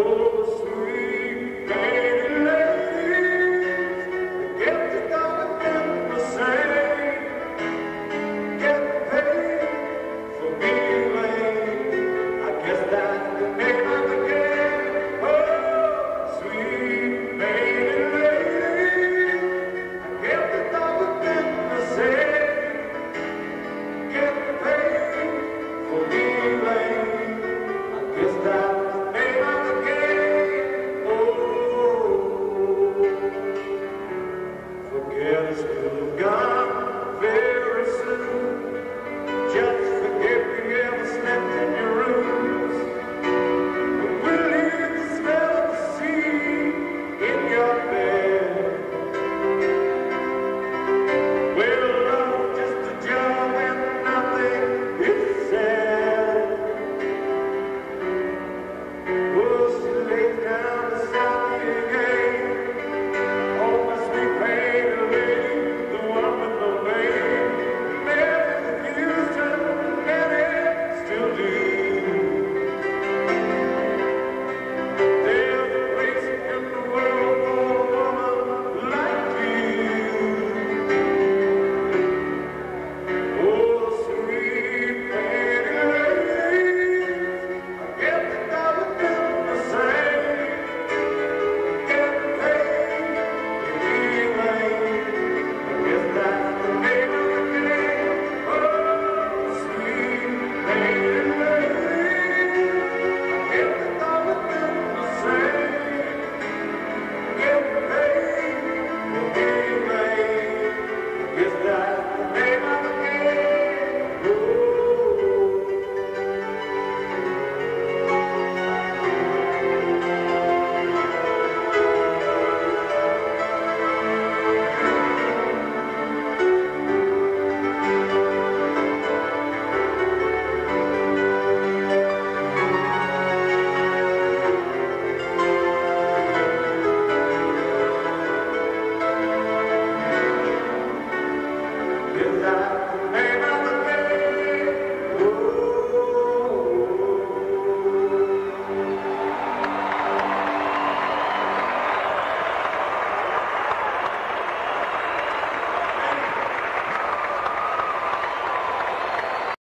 Oh.